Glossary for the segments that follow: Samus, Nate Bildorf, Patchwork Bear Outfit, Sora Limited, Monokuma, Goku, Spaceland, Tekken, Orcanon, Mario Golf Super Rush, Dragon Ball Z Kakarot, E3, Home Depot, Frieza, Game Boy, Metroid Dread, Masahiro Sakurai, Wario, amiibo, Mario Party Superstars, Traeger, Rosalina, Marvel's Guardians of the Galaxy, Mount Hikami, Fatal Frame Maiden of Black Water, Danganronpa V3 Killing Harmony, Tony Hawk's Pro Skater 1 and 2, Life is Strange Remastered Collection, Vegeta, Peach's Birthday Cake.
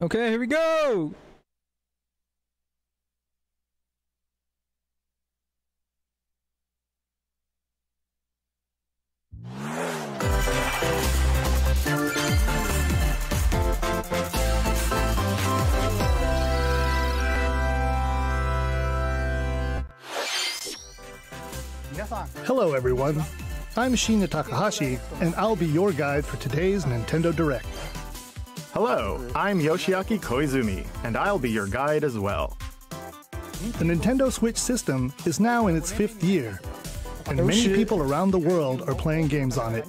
Okay, here we go. Hello everyone, I'm Shinya Takahashi, and I'll be your guide for today's Nintendo Direct. Hello, I'm Yoshiaki Koizumi, and I'll be your guide as well. The Nintendo Switch system is now in its 5th year, and many people around the world are playing games on it.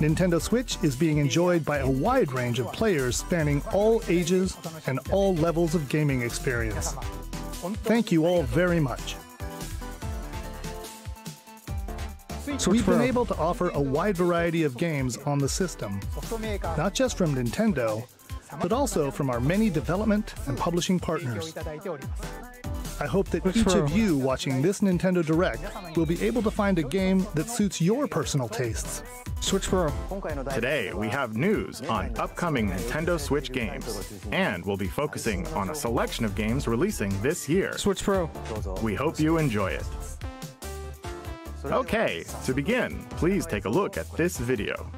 Nintendo Switch is being enjoyed by a wide range of players spanning all ages and all levels of gaming experience. Thank you all very much. We've been able to offer a wide variety of games on the system, not just from Nintendo, but also from our many development and publishing partners. I hope that each of you watching this Nintendo Direct will be able to find a game that suits your personal tastes. Today, we have news on upcoming Nintendo Switch games, and we'll be focusing on a selection of games releasing this year. We hope you enjoy it. Okay, to begin, please take a look at this video.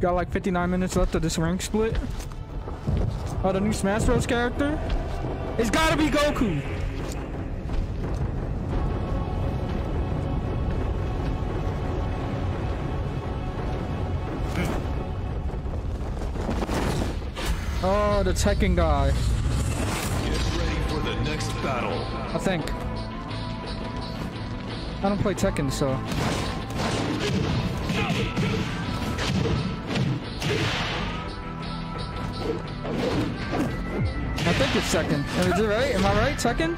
Got like 59 minutes left of this rank split. Oh, the new Smash Bros character? It's gotta be Goku! Oh, the Tekken guy. Get ready for the next battle. I think. I don't play Tekken, so. I think it's Tekken. Is it right? Am I right? Tekken?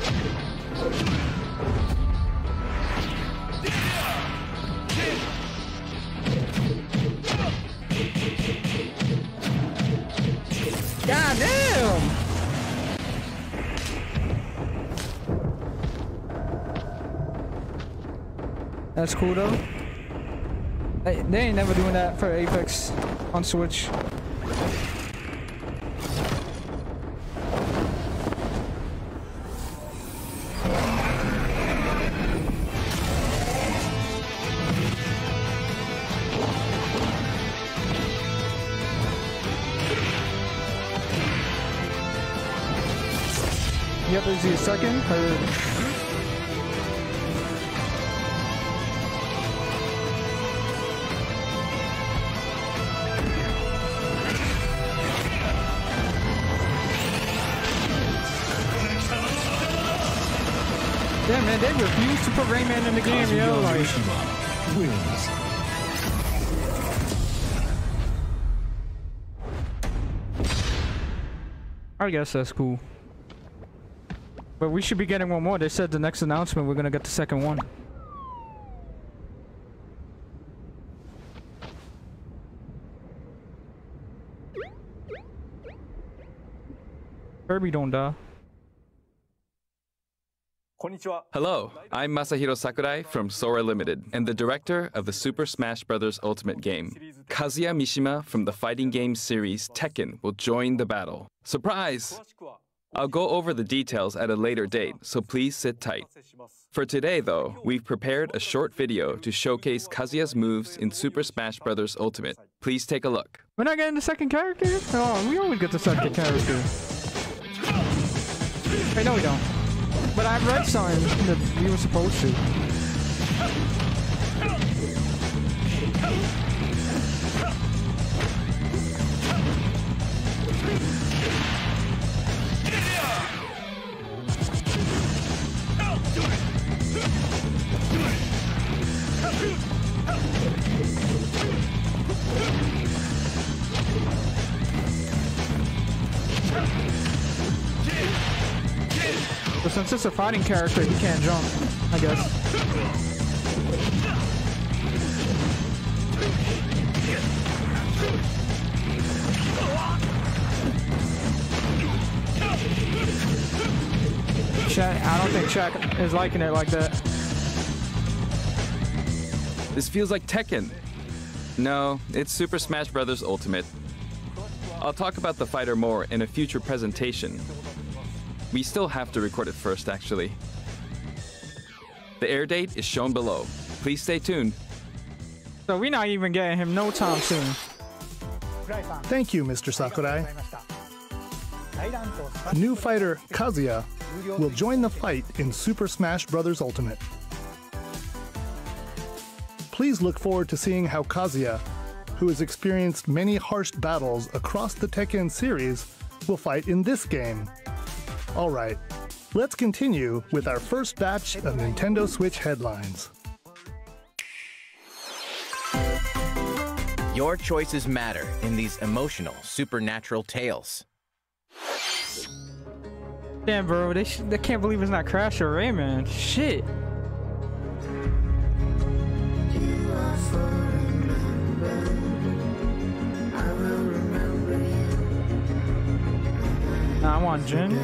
God damn! That's cool though. They ain't never doing that for Apex on Switch. Is he a second? Yeah, man, they refuse to put Rayman in the game, yo. Like, wins. I guess that's cool. But we should be getting one more. They said the next announcement we're gonna get the second one. Kirby don't die. Hello, I'm Masahiro Sakurai from Sora Limited, and the director of the Super Smash Bros. Ultimate game. Kazuya Mishima from the fighting game series Tekken will join the battle. Surprise! I'll go over the details at a later date, so please sit tight. For today, though, we've prepared a short video to showcase Kazuya's moves in Super Smash Bros. Ultimate. Please take a look. We're not getting the second character? Oh, we always get the second character. Hey, no we don't. But I've read something that we were supposed to. But since it's a fighting character, he can't jump, I guess. Shaq, I don't think Shaq is liking it like that. This feels like Tekken. No, it's Super Smash Bros. Ultimate. I'll talk about the fighter more in a future presentation. We still have to record it first, actually. The air date is shown below. Please stay tuned. So we're not even getting him no time soon. Thank you, Mr. Sakurai. New fighter Kazuya will join the fight in Super Smash Bros. Ultimate. Please look forward to seeing how Kazuya, who has experienced many harsh battles across the Tekken series, will fight in this game. All right, let's continue with our first batch of Nintendo Switch headlines. Your choices matter in these emotional, supernatural tales. Damn, bro, they can't believe it's not Crash or Rayman. Shit. Nah, I want Jin.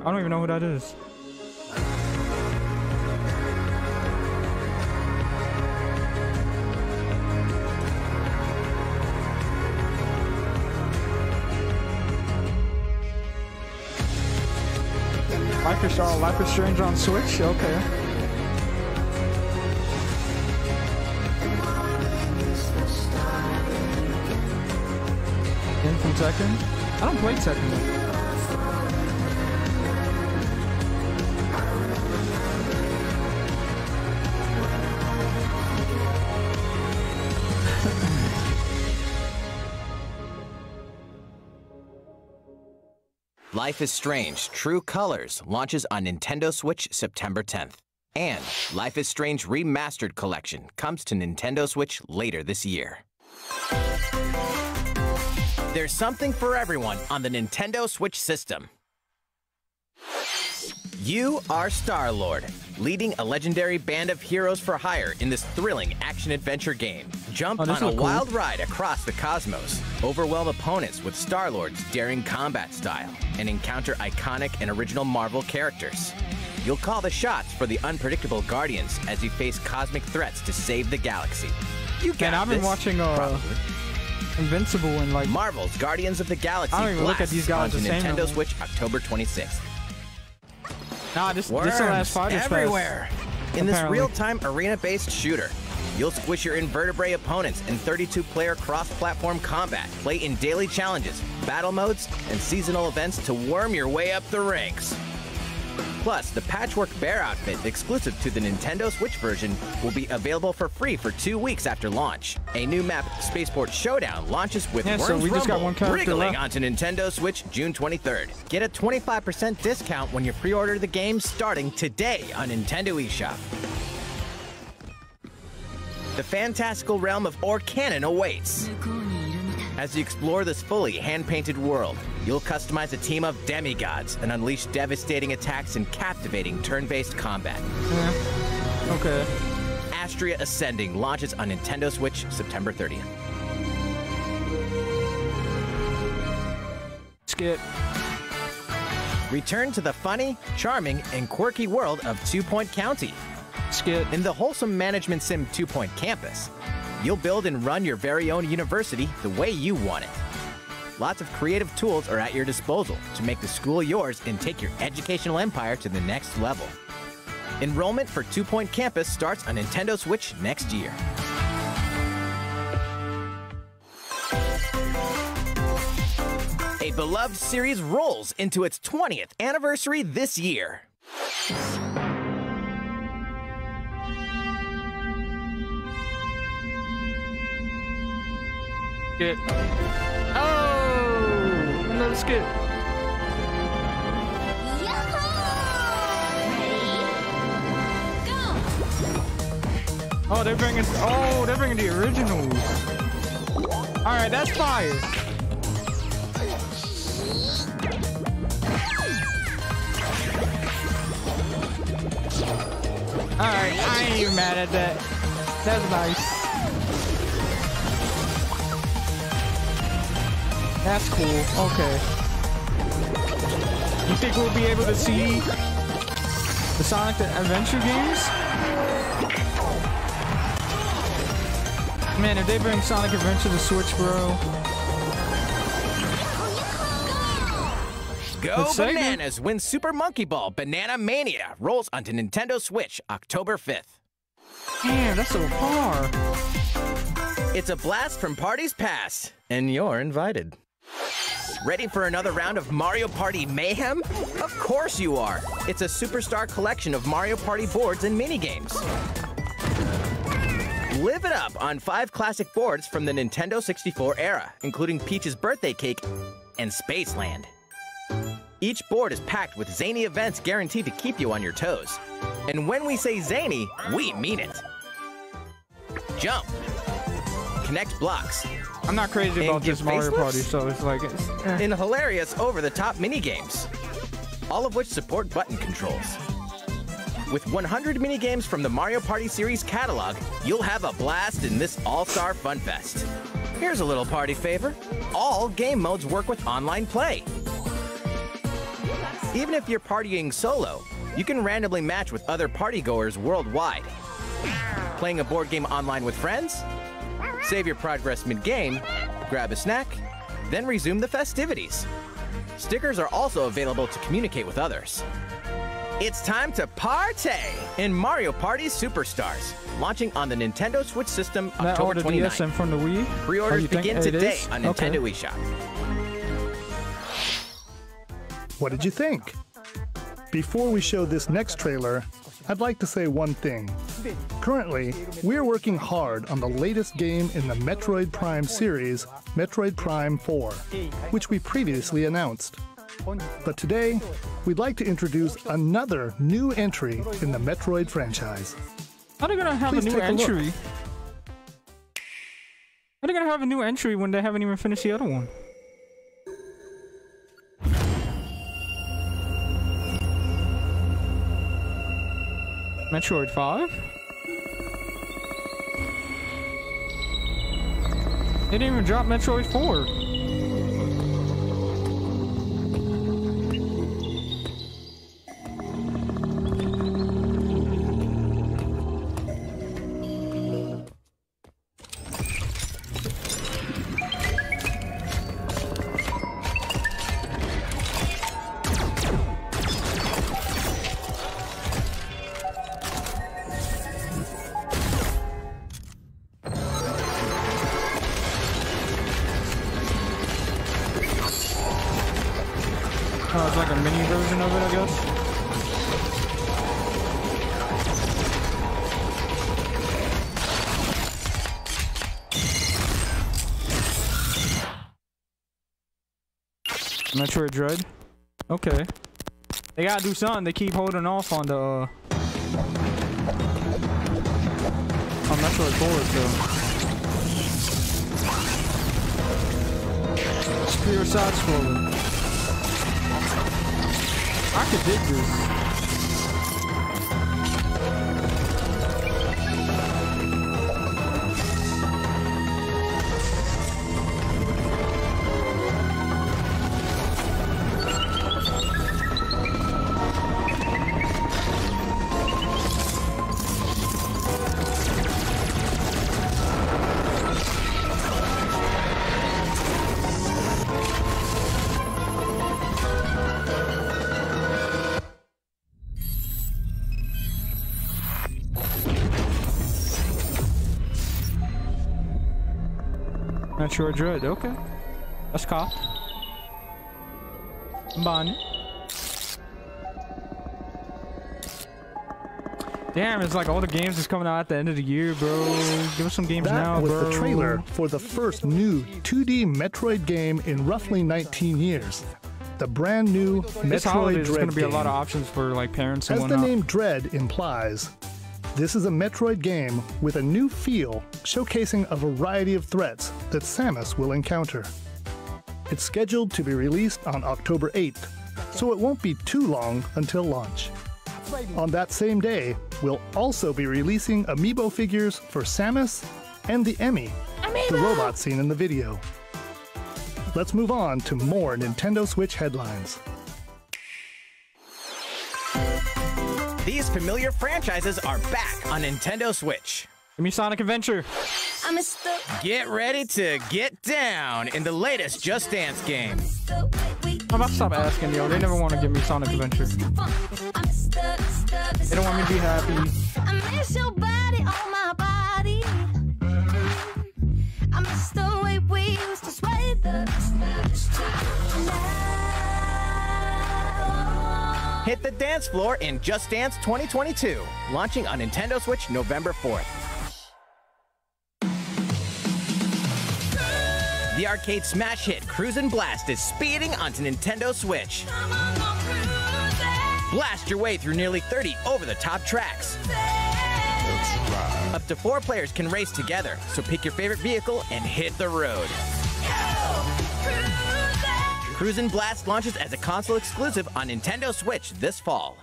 I don't even know who that is. Life is Strange on Switch? Okay. In from Tekken? I don't play Tekken. Life is Strange: True Colors launches on Nintendo Switch September 10th. And Life is Strange Remastered Collection comes to Nintendo Switch later this year. There's something for everyone on the Nintendo Switch system. You are Star-Lord, leading a legendary band of heroes for hire in this thrilling action-adventure game. Jump on a wild ride across the cosmos, overwhelm opponents with Star-Lord's daring combat style, and encounter iconic and original Marvel characters. You'll call the shots for the unpredictable Guardians as you face cosmic threats to save the galaxy. You got this. Man, I've been watching Invincible and like Marvel's Guardians of the Galaxy. I don't even look at these guys on Nintendo Switch October 26th. Nah, this is the last fight everywhere. In this real-time arena-based shooter, you'll squish your invertebrate opponents in 32-player cross-platform combat, play in daily challenges, battle modes, and seasonal events to worm your way up the ranks. Plus, the Patchwork Bear Outfit, exclusive to the Nintendo Switch version, will be available for free for 2 weeks after launch. A new map, Spaceport Showdown, launches with Worms Rumble onto Nintendo Switch June 23rd. Get a 25% discount when you pre-order the game starting today on Nintendo eShop. The fantastical realm of Orcanon awaits. As you explore this fully hand-painted world, you'll customize a team of demigods and unleash devastating attacks in captivating turn-based combat. Yeah. Okay. Astria Ascending launches on Nintendo Switch September 30th. Skip. Return to the funny, charming, and quirky world of 2 Point County. Skip. In the wholesome management sim 2 Point Campus, you'll build and run your very own university the way you want it. Lots of creative tools are at your disposal to make the school yours and take your educational empire to the next level. Enrollment for 2 Point Campus starts on Nintendo Switch next year. A beloved series rolls into its 20th anniversary this year. Skip. Oh, another skip. Ready? Go. Oh, they're bringing the originals. All right, that's fire. All right, I ain't even mad at that. That's nice. That's cool. Okay. You think we'll be able to see the Sonic Adventure games? Man, if they bring Sonic Adventure to Switch, bro. Go Bananas wins Super Monkey Ball Banana Mania. Rolls onto Nintendo Switch October 5th. Damn, that's so far. It's a blast from parties past, and you're invited. Ready for another round of Mario Party Mayhem? Of course you are! It's a superstar collection of Mario Party boards and minigames. Live it up on 5 classic boards from the Nintendo 64 era, including Peach's Birthday Cake and Spaceland. Each board is packed with zany events guaranteed to keep you on your toes. And when we say zany, we mean it. Jump. Connect blocks. I'm not crazy about this Mario Party, so it's like... in hilarious over-the-top minigames. All of which support button controls. With 100 minigames from the Mario Party series catalog, you'll have a blast in this all-star fun fest. Here's a little party favor. All game modes work with online play. Even if you're partying solo, you can randomly match with other partygoers worldwide. Playing a board game online with friends? Save your progress mid-game, grab a snack, then resume the festivities. Stickers are also available to communicate with others. It's time to party in Mario Party Superstars, launching on the Nintendo Switch system October 29th. Pre-orders begin today on Nintendo eShop. What did you think? Before we show this next trailer, I'd like to say one thing. Currently, we're working hard on the latest game in the Metroid Prime series, Metroid Prime 4, which we previously announced. But today, we'd like to introduce another new entry in the Metroid franchise. How are they gonna have a new entry? How are they gonna have a new entry when they haven't even finished the other one? Metroid 5? They didn't even drop Metroid 4. Metroid Dread. Okay. They gotta do something. They keep holding off on the on Metroid 4, so pure side scrolling. I could dig this. Metroid Dread, okay. That's cool. I'm buying it. Damn, it's like all the games that's coming out at the end of the year, bro. Give us some games now, bro. That was the trailer for the first new 2D Metroid game in roughly 19 years. The brand new Metroid Dread. This holiday, there's going to be a lot of options for like parents and whatnot. As the name Dread implies, this is a Metroid game with a new feel, showcasing a variety of threats that Samus will encounter. It's scheduled to be released on October 8th, so it won't be too long until launch. On that same day, we'll also be releasing amiibo figures for Samus and the Emmy, the robot seen in the video. Let's move on to more Nintendo Switch headlines. these familiar franchises are back on Nintendo Switch. Give me Sonic Adventure. Get ready to get down in the latest Just Dance game. I'm about to stop asking, yo. They never want to give me Sonic Adventure. They don't want me to be happy. I miss your body on my body. I miss the way we used to sway the... Hit the dance floor in Just Dance 2022, launching on Nintendo Switch November 4th. The arcade smash hit Cruisin' Blast is speeding onto Nintendo Switch. Blast your way through nearly 30 over-the-top tracks. Up to 4 players can race together, so pick your favorite vehicle and hit the road. Cruisin' Blast launches as a console exclusive on Nintendo Switch this fall.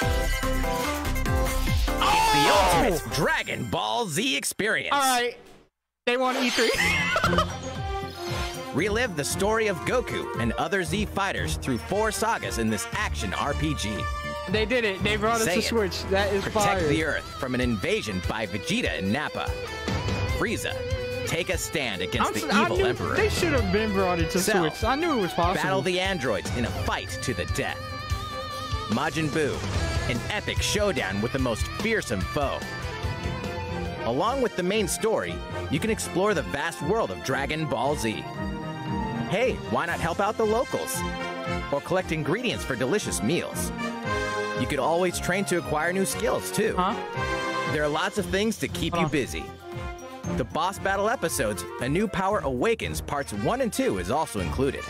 Oh! It's the ultimate Dragon Ball Z experience. All right, they want E3. Relive the story of Goku and other Z fighters through 4 sagas in this action RPG. They did it. They brought us to Switch. That is fire. Protect the Earth from an invasion by Vegeta and Nappa. Frieza, take a stand against the evil Emperor. They should have been brought into Switch. I knew it was possible. Battle the androids in a fight to the death. Majin Buu, an epic showdown with the most fearsome foe. Along with the main story, you can explore the vast world of Dragon Ball Z. Hey, why not help out the locals? Or collect ingredients for delicious meals. You could always train to acquire new skills, too. Huh? There are lots of things to keep you busy. The boss battle episodes, A New Power Awakens, Parts 1 and 2 is also included.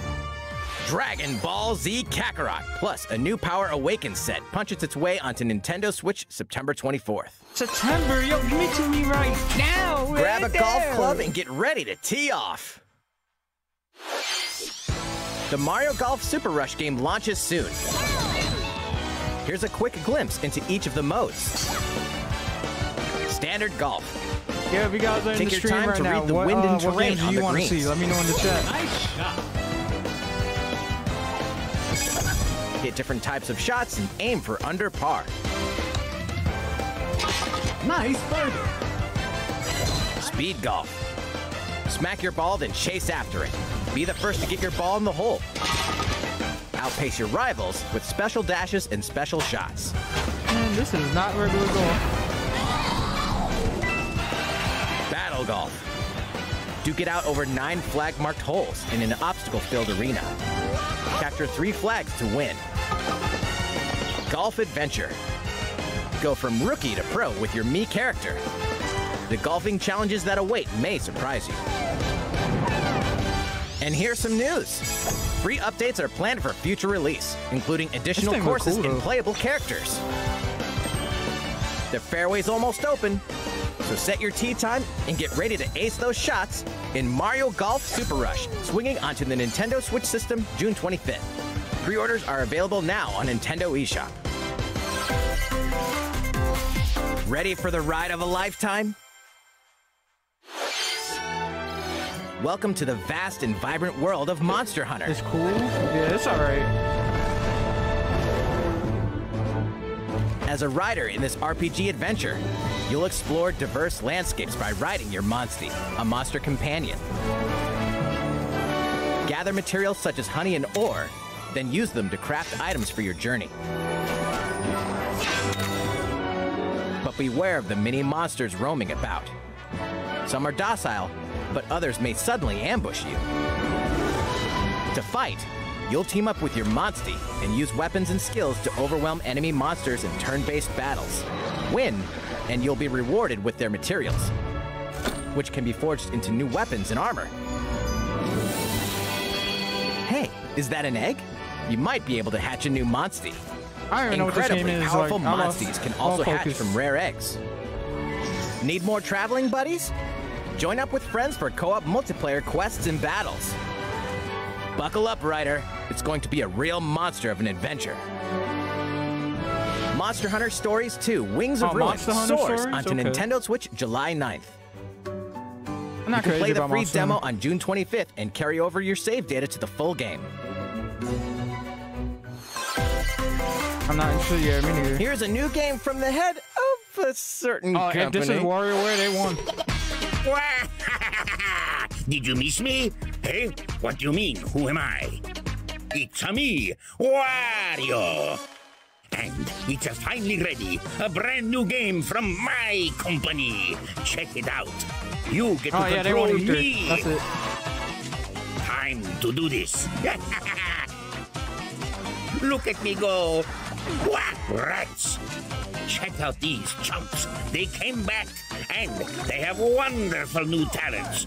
Dragon Ball Z Kakarot, plus A New Power Awakens set, punches its way onto Nintendo Switch September 24th. September? Yo, give it to me right now! Grab a golf club and get ready to tee off! The Mario Golf Super Rush game launches soon. Here's a quick glimpse into each of the modes. Standard golf. Yeah, if you guys are in the stream right now, take your time to read the wind and terrain on the greens. Let me know in the chat. Nice shot. Hit different types of shots and aim for under par. Nice birdie. Speed golf. Smack your ball, then chase after it. Be the first to get your ball in the hole. Outpace your rivals with special dashes and special shots. Man, this is not regular golf. Battle golf. Duke it out over 9 flag-marked holes in an obstacle-filled arena. Capture 3 flags to win. Golf adventure. Go from rookie to pro with your Mii character. The golfing challenges that await may surprise you. And here's some news. Free updates are planned for future release, including additional courses and playable characters. The fairway's almost open, so set your tee time and get ready to ace those shots in Mario Golf Super Rush, swinging onto the Nintendo Switch system June 25th. Pre-orders are available now on Nintendo eShop. Ready for the ride of a lifetime? Welcome to the vast and vibrant world of Monster Hunter. It's cool. Yeah, it's all right. As a rider in this RPG adventure, you'll explore diverse landscapes by riding your Monstie, a monster companion. Gather materials such as honey and ore, then use them to craft items for your journey. But beware of the many monsters roaming about. Some are docile, but others may suddenly ambush you. To fight, you'll team up with your Monstie and use weapons and skills to overwhelm enemy monsters in turn-based battles. Win, and you'll be rewarded with their materials, which can be forged into new weapons and armor. Hey, is that an egg? You might be able to hatch a new Monstie. I don't know what this game is. Incredibly powerful Monsties can also hatch from rare eggs. Need more traveling buddies? Join up with friends for co-op multiplayer quests and battles. Buckle up, Ryder. It's going to be a real monster of an adventure. Monster Hunter Stories 2 Wings of Ruin soars onto Nintendo Switch July 9th. You can play the free demo on June 25th and carry over your save data to the full game. I'm not sure. Yeah, me neither. Here's a new game from the head of a certain company. And this is WarioWare. They won. Did you miss me? Hey, what do you mean? Who am I? It's a me, Wario. And it's finally ready. A brand new game from my company. Check it out. You get to control me. That's it. Time to do this. Look at me go. Wah, rats. Check out these chumps. They came back, and they have wonderful new talents.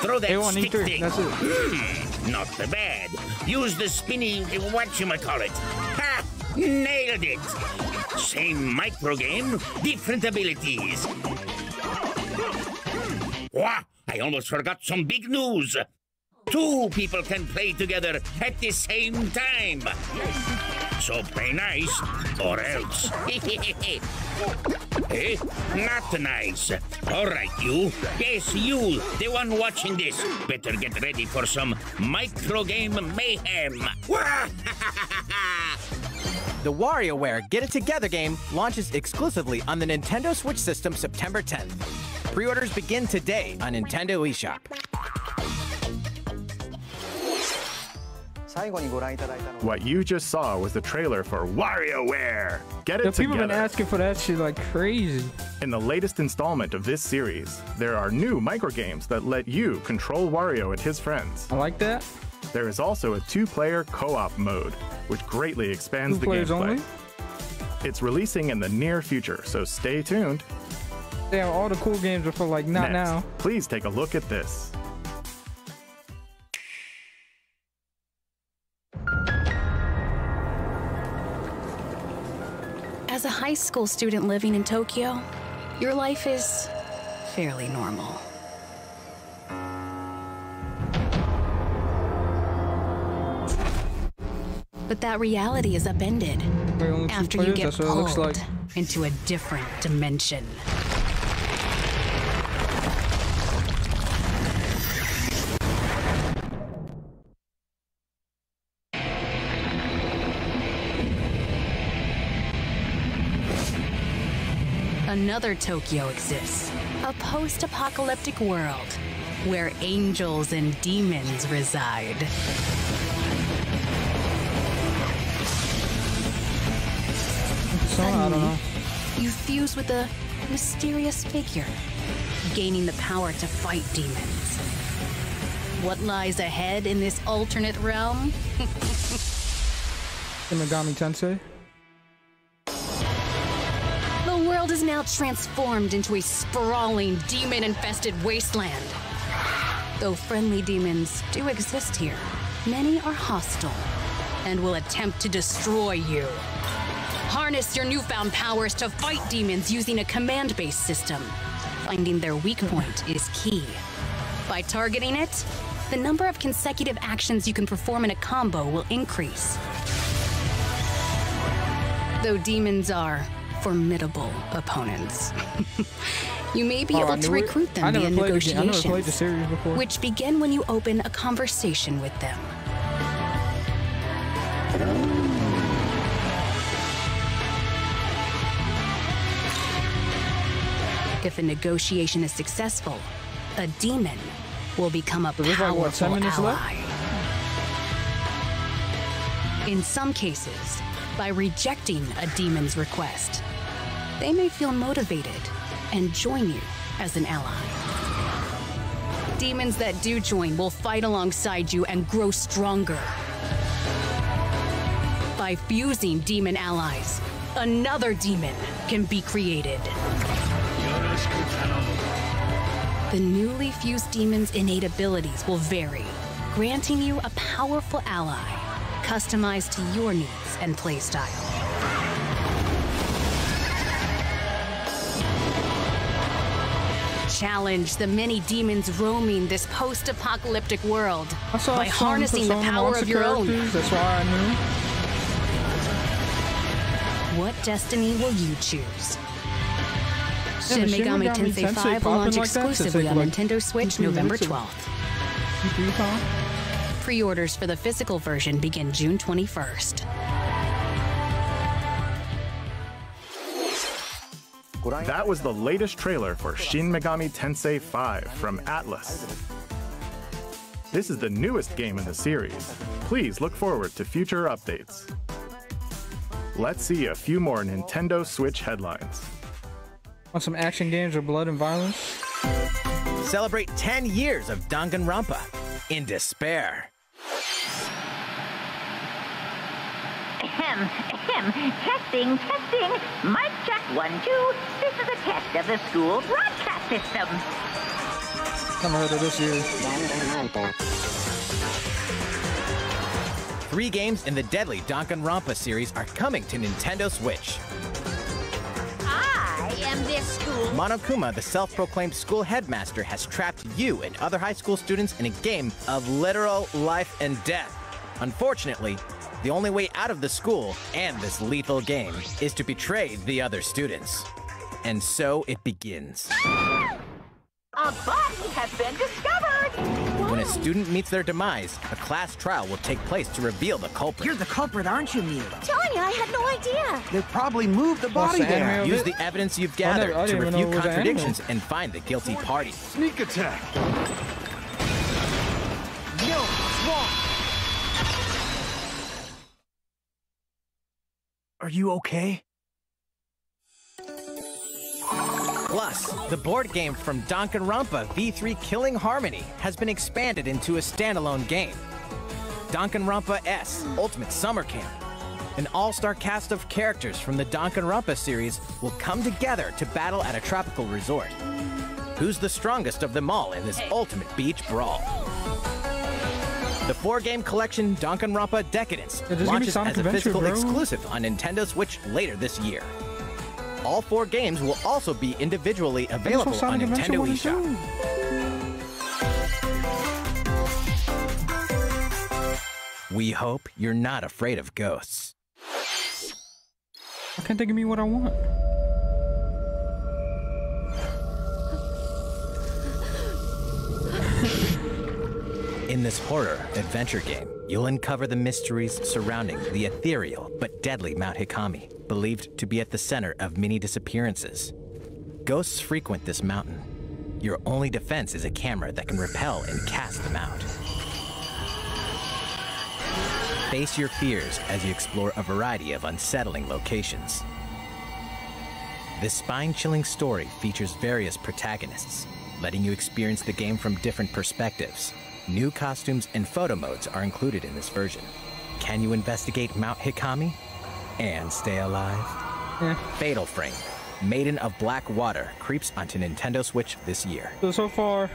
Throw that stick thing. That's it. Not the bad. Use the spinning whatchamacallit. Ha! Nailed it. Same micro game, different abilities. Wah! I almost forgot some big news. Two people can play together at the same time. So play nice, or else. Eh? Not nice. All right, you. Yes, you, the one watching this. Better get ready for some micro game mayhem. The WarioWare Get It Together game launches exclusively on the Nintendo Switch system September 10th. Pre-orders begin today on Nintendo eShop. 最後にご覧いただいたのは... What you just saw was the trailer for WarioWare! Get It Together! People have been asking for that shit like crazy. In the latest installment of this series, there are new microgames that let you control Wario and his friends. I like that. There is also a two-player co-op mode, which greatly expands the gameplay. 2 players only? It's releasing in the near future, so stay tuned. Damn, all the cool games are for like not Next, now. Please take a look at this. As a high school student living in Tokyo, your life is fairly normal. But that reality is upended after you get pulled into a different dimension. Another Tokyo exists, a post-apocalyptic world where angels and demons reside. Suddenly, you fuse with a mysterious figure, gaining the power to fight demons. What lies ahead in this alternate realm? Shin Megami Tensei? The world is now transformed into a sprawling, demon-infested wasteland. Though friendly demons do exist here, many are hostile and will attempt to destroy you. Harness your newfound powers to fight demons using a command-based system. Finding their weak point is key. By targeting it, the number of consecutive actions you can perform in a combo will increase. Though demons are formidable opponents. You may be able to recruit them via negotiations, which begin when you open a conversation with them. If a negotiation is successful, a demon will become a powerful ally. In some cases, by rejecting a demon's request, they may feel motivated and join you as an ally. Demons that do join will fight alongside you and grow stronger. By fusing demon allies, another demon can be created. The newly fused demon's innate abilities will vary, granting you a powerful ally, customized to your needs and playstyle. Challenge the many demons roaming this post-apocalyptic world by harnessing the power of your own. That's why I knew. What destiny will you choose? Shin Megami Tensei V will launch exclusively on Nintendo Switch November 12th. Pre-orders for the physical version begin June 21st. That was the latest trailer for Shin Megami Tensei V from Atlus. This is the newest game in the series. Please look forward to future updates. Let's see a few more Nintendo Switch headlines. Want some action games with blood and violence? Celebrate 10 years of Danganronpa in despair. Testing, testing. Mic check 1, 2. This is a test of the school broadcast system. Come over this year. Three games in the deadly Danganronpa series are coming to Nintendo Switch. I am this school. Monokuma, the self-proclaimed school headmaster, has trapped you and other high school students in a game of literal life and death. Unfortunately, the only way out of the school and this lethal game is to betray the other students. And so it begins. Ah! A body has been discovered! Whoa. When a student meets their demise, a class trial will take place to reveal the culprit. You're the culprit, aren't you, Mew? Tanya, I had no idea. They probably moved the body there. Use the evidence you've gathered to refute contradictions and find the guilty party. Sneak attack! No, swamp! Are you okay? Plus, the board game from Danganronpa V3 Killing Harmony has been expanded into a standalone game. Danganronpa S Ultimate Summer Camp. An all-star cast of characters from the Danganronpa series will come together to battle at a tropical resort. Who's the strongest of them all in this ultimate beach brawl? The four-game collection Danganronpa Decadence launches as a physical exclusive on Nintendo Switch later this year. All four games will also be individually available on Nintendo eShop. We hope you're not afraid of ghosts. Why can't they give me what I want? In this horror adventure game, you'll uncover the mysteries surrounding the ethereal but deadly Mount Hikami, believed to be at the center of many disappearances. Ghosts frequent this mountain. Your only defense is a camera that can repel and cast them out. Face your fears as you explore a variety of unsettling locations. This spine-chilling story features various protagonists, letting you experience the game from different perspectives. New costumes and photo modes are included in this version. Can you investigate Mount Hikami and stay alive? Yeah. Fatal Frame, Maiden of Black Water, creeps onto Nintendo Switch this year. So far,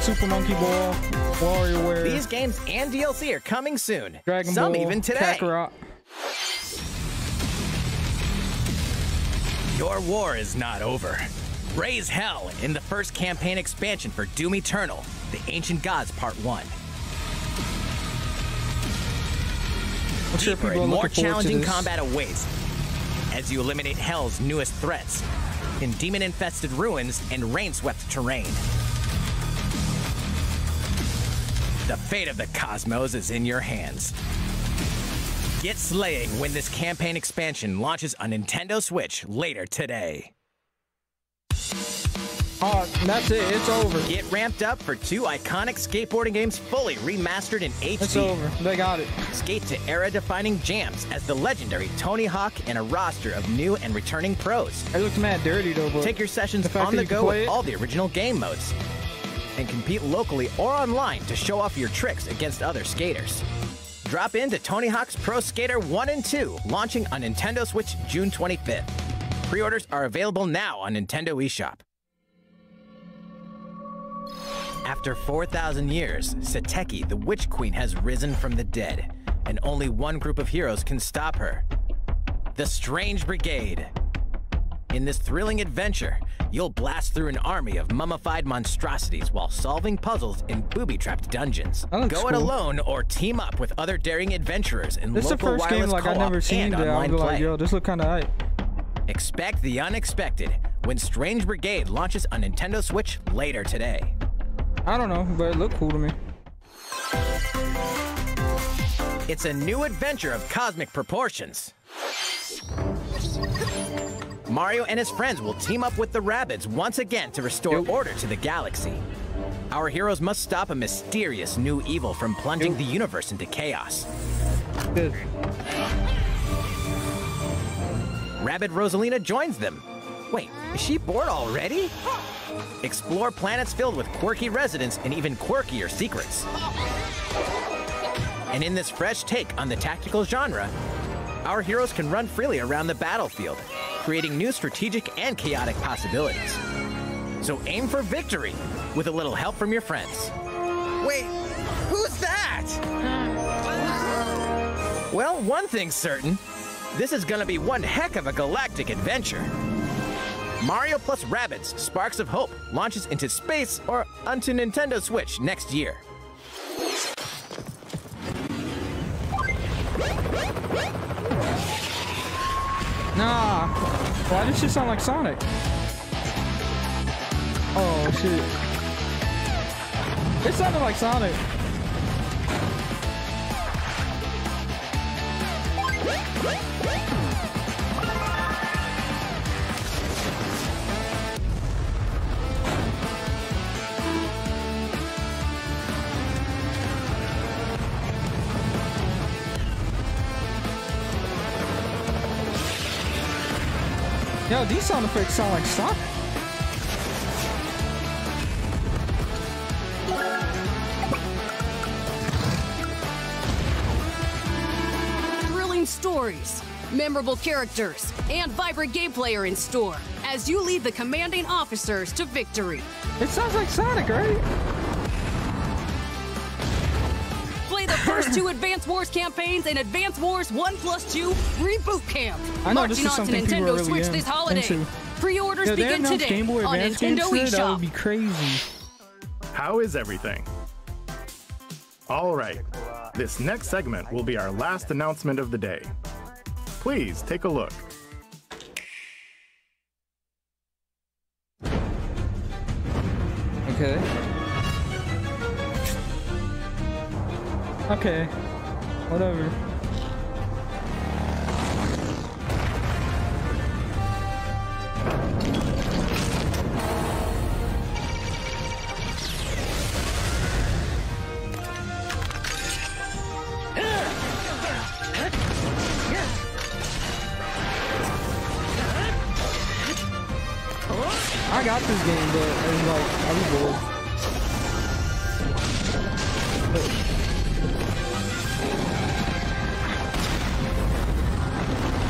Super Monkey Ball, WarioWare. These games and DLC are coming soon. Dragon Ball, even today. Kakarot. Your war is not over. Raise hell in the first campaign expansion for Doom Eternal, The Ancient Gods Part 1. Deeper and more challenging combat awaits as you eliminate Hell's newest threats in demon-infested ruins and rain-swept terrain. The fate of the cosmos is in your hands. Get slaying when this campaign expansion launches on Nintendo Switch later today. Oh, that's it. It's over. Get ramped up for two iconic skateboarding games fully remastered in HD. It's over. They got it. Skate to era-defining jams as the legendary Tony Hawk and a roster of new and returning pros. It looks mad dirty, though, but take your sessions on the go with all the original game modes. And compete locally or online to show off your tricks against other skaters. Drop into Tony Hawk's Pro Skater 1 and 2, launching on Nintendo Switch June 25th. Pre-orders are available now on Nintendo eShop. After 4,000 years, Sateki, the Witch Queen, has risen from the dead, and only one group of heroes can stop her. The Strange Brigade. In this thrilling adventure, you'll blast through an army of mummified monstrosities while solving puzzles in booby-trapped dungeons. Go it alone or team up with other daring adventurers in local wireless co-op and online play. This is the first game like I've never seen that I'm like, yo, this look kinda hype. Expect the unexpected when Strange Brigade launches on Nintendo Switch later today. I don't know, but it looked cool to me. It's a new adventure of cosmic proportions. Mario and his friends will team up with the rabbits once again to restore order to the galaxy. Our heroes must stop a mysterious new evil from plunging the universe into chaos. Rabbit Rosalina joins them. Wait, is she bored already? Explore planets filled with quirky residents and even quirkier secrets. And in this fresh take on the tactical genre, our heroes can run freely around the battlefield, creating new strategic and chaotic possibilities. So aim for victory with a little help from your friends. Wait, who's that? Well, one thing's certain. This is gonna be one heck of a galactic adventure. Mario plus Rabbids Sparks of Hope launches into space or onto Nintendo Switch next year. Nah, why does she sound like Sonic? Oh shit. It sounded like Sonic. Yo, these sound effects sound like Sonic. Stories, memorable characters, and vibrant gameplay are in store as you lead the commanding officers to victory. It sounds like Sonic, right? Play the first two Advance Wars campaigns and Advance Wars 1+2 Reboot Camp. I know, marching on to Nintendo really Switch this holiday. Pre-orders begin today on Nintendo eShop. That would be crazy. How is everything? All right. This next segment will be our last announcement of the day. Please take a look. Okay. Okay. Whatever. I got this game, but it's like, I'm bored.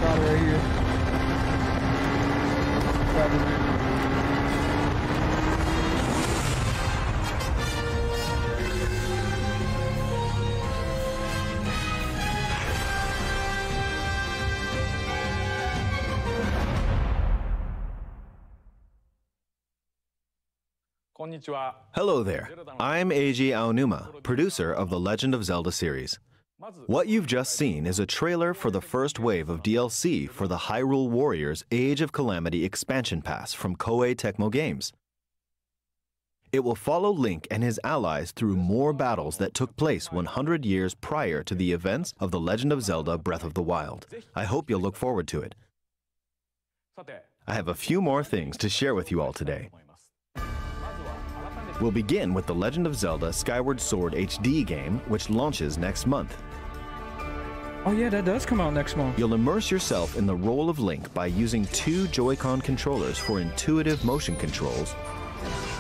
Got it right here. Hello there, I'm Eiji Aonuma, producer of the Legend of Zelda series. What you've just seen is a trailer for the first wave of DLC for the Hyrule Warriors: Age of Calamity expansion pass from Koei Tecmo Games. It will follow Link and his allies through more battles that took place 100 years prior to the events of the Legend of Zelda: Breath of the Wild. I hope you'll look forward to it. I have a few more things to share with you all today. We'll begin with the Legend of Zelda Skyward Sword HD game, which launches next month. Oh yeah, that does come out next month. You'll immerse yourself in the role of Link by using two Joy-Con controllers for intuitive motion controls,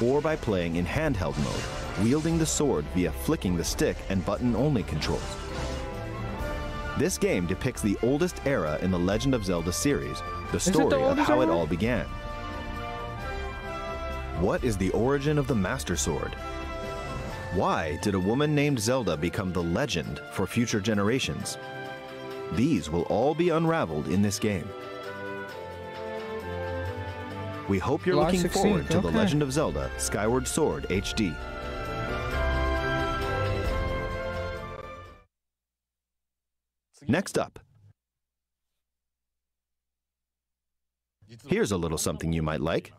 or by playing in handheld mode, wielding the sword via flicking the stick and button-only controls. This game depicts the oldest era in the Legend of Zelda series, the story of how it all began. What is the origin of the Master Sword? Why did a woman named Zelda become the legend for future generations? These will all be unraveled in this game. We hope you're looking forward to The Legend of Zelda Skyward Sword HD. Next up, here's a little something you might like.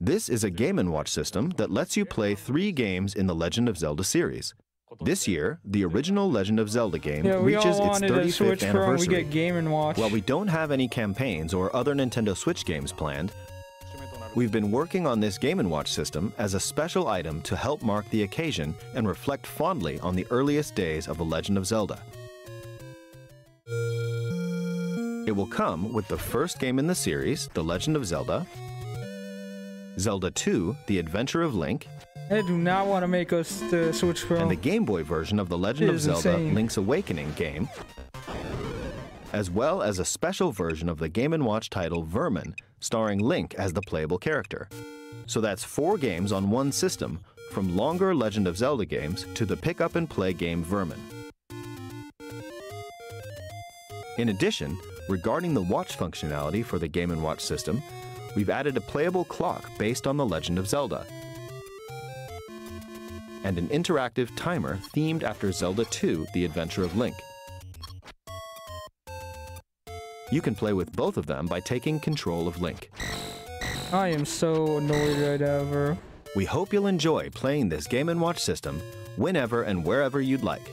This is a Game & Watch system that lets you play 3 games in the Legend of Zelda series. This year, the original Legend of Zelda game reaches its 35th anniversary. While we don't have any campaigns or other Nintendo Switch games planned, we've been working on this Game & Watch system as a special item to help mark the occasion and reflect fondly on the earliest days of The Legend of Zelda. It will come with the first game in the series, The Legend of Zelda, Zelda 2: The Adventure of Link, I do not want to make us switch from. And the Game Boy version of The Legend of Zelda Link's Awakening game, as well as a special version of the Game & Watch title Vermin, starring Link as the playable character. So that's 4 games on one system, from longer Legend of Zelda games to the pick-up-and-play game Vermin. In addition, regarding the watch functionality for the Game & Watch system, we've added a playable clock based on The Legend of Zelda, and an interactive timer themed after Zelda 2: The Adventure of Link. You can play with both of them by taking control of Link. I am so annoyed right now, bro. We hope you'll enjoy playing this Game & Watch system whenever and wherever you'd like.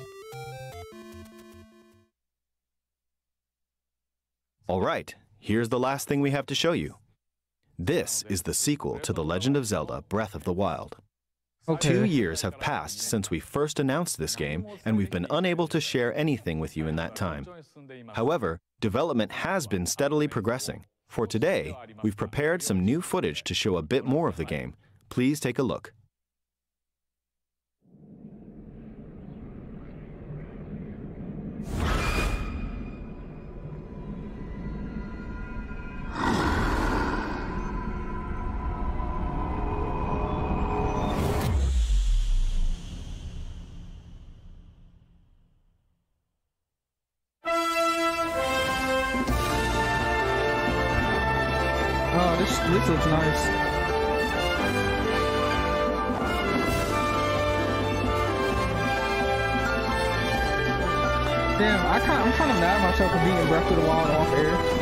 All right, here's the last thing we have to show you. This is the sequel to The Legend of Zelda: Breath of the Wild. Okay. 2 years have passed since we first announced this game, and we've been unable to share anything with you in that time. However, development has been steadily progressing. For today, we've prepared some new footage to show a bit more of the game. Please take a look. This looks nice. Damn, I'm kind of mad at myself for beating Breath of the Wild off air.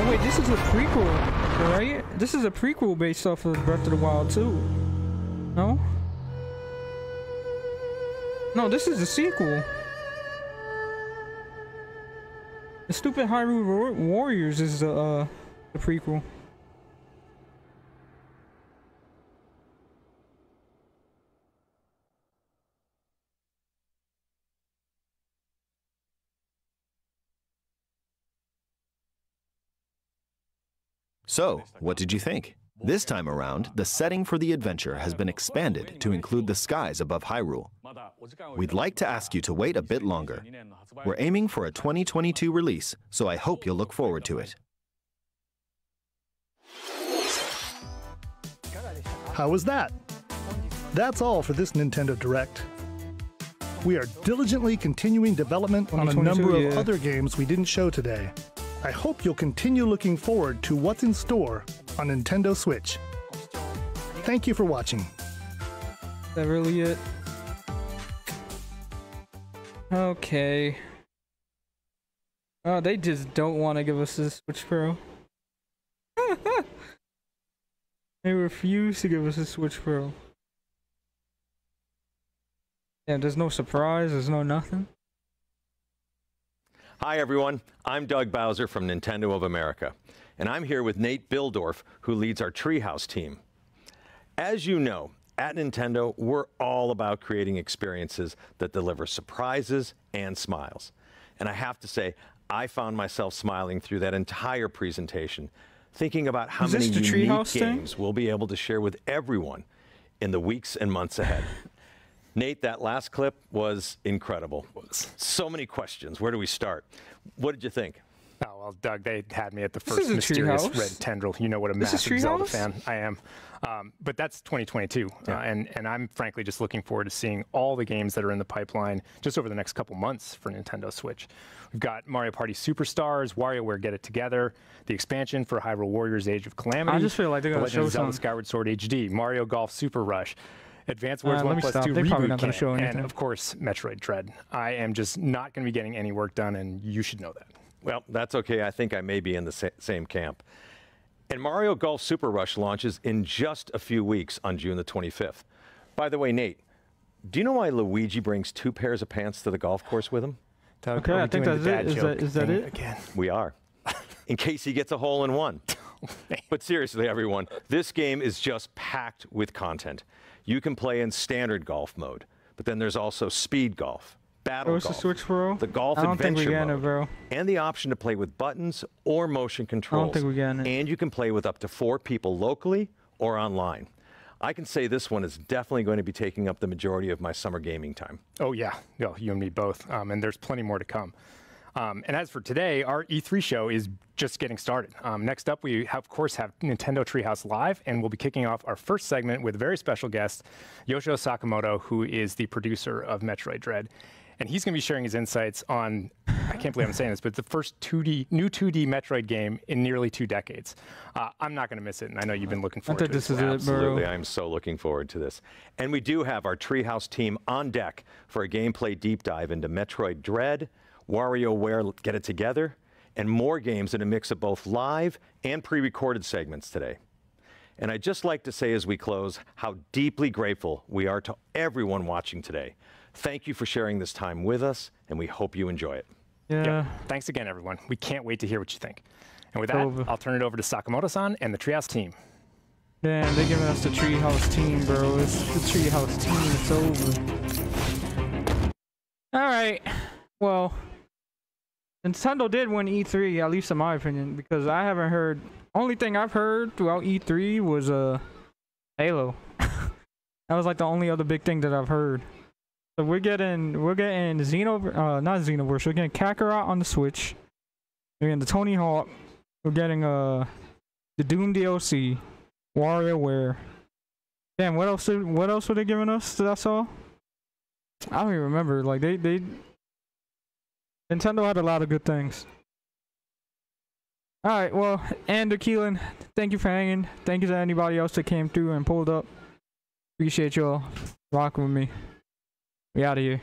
Oh wait, this is a prequel, right? This is a prequel based off of Breath of the Wild 2. No? No, this is a sequel. The stupid Hyrule Warriors is the prequel. So, what did you think? This time around, the setting for the adventure has been expanded to include the skies above Hyrule. We'd like to ask you to wait a bit longer. We're aiming for a 2022 release, so I hope you'll look forward to it. How was that? That's all for this Nintendo Direct. We are diligently continuing development on a number of other games we didn't show today. I hope you'll continue looking forward to what's in store on Nintendo Switch. Thank you for watching. Is that really it? Okay. Oh, they just don't want to give us the Switch Pro. They refuse to give us a Switch Pro. Damn, there's no surprise, there's no nothing. Hi everyone, I'm Doug Bowser from Nintendo of America, and I'm here with Nate Bildorf, who leads our Treehouse team. As you know, at Nintendo, we're all about creating experiences that deliver surprises and smiles. And I have to say, I found myself smiling through that entire presentation, thinking about how many unique games we'll be able to share with everyone in the weeks and months ahead. Nate, that last clip was incredible. So many questions. Where do we start? What did you think? Oh, Oh, Doug, they had me at the first mysterious red tendril. You know what a massive Zelda fan I am. But that's 2022, yeah. And I'm frankly just looking forward to seeing all the games that are in the pipeline just over the next couple months for Nintendo Switch. We've got Mario Party Superstars, WarioWare Get It Together, the expansion for Hyrule Warriors: Age of Calamity, I just feel like they're going to show Zelda Skyward Sword HD, Mario Golf Super Rush, Advance Wars 1+2 Reboot Camp, and of course Metroid Dread. I am just not going to be getting any work done, and you should know that. Well, that's okay. I think I may be in the same camp. And Mario Golf Super Rush launches in just a few weeks on June the 25th. By the way, Nate, do you know why Luigi brings two pairs of pants to the golf course with him? Okay, I think that's it. Is that it? Again? We are. In case he gets a hole in one. But seriously, everyone, this game is just packed with content. You can play in standard golf mode, but then there's also speed golf, battle golf, the golf adventure mode, and the option to play with buttons or motion controls. I don't think we're getting it. And you can play with up to 4 people locally or online. I can say this one is definitely going to be taking up the majority of my summer gaming time. Oh yeah, no, you and me both, and there's plenty more to come. And as for today, our E3 show is just getting started. Next up, we have, of course, have Nintendo Treehouse Live, and we'll be kicking off our first segment with a very special guest, Yoshio Sakamoto, who is the producer of Metroid Dread. And he's going to be sharing his insights on, I can't believe I'm saying this, but the first new 2D Metroid game in nearly 2 decades. I'm not going to miss it, and I know you've been looking forward to this. Absolutely, I'm so looking forward to this. And we do have our Treehouse team on deck for a gameplay deep dive into Metroid Dread, WarioWare Get It Together, and more games in a mix of both live and pre-recorded segments today. And I'd just like to say as we close how deeply grateful we are to everyone watching today. Thank you for sharing this time with us, and we hope you enjoy it. Yeah. Yep. Thanks again, everyone. We can't wait to hear what you think. And with that, I'll turn it over to Sakamoto-san and the Treehouse team. Man, they're giving us the Treehouse team, bro. It's the Treehouse team. It's over. All right. Well, Nintendo did win E3, at least in my opinion, because I haven't heard. Only thing I've heard throughout E3 was Halo. That was like the only other big thing that I've heard. So we're getting not Xenoverse. We're getting Kakarot on the Switch. We're getting the Tony Hawk. We're getting the Doom DLC, WarioWare. Damn, what else were they giving us that I saw? I don't even remember. Like they. Nintendo had a lot of good things. Alright, well, Andrew Keelan, thank you for hanging. Thank you to anybody else that came through and pulled up. Appreciate y'all rocking with me. We out of here.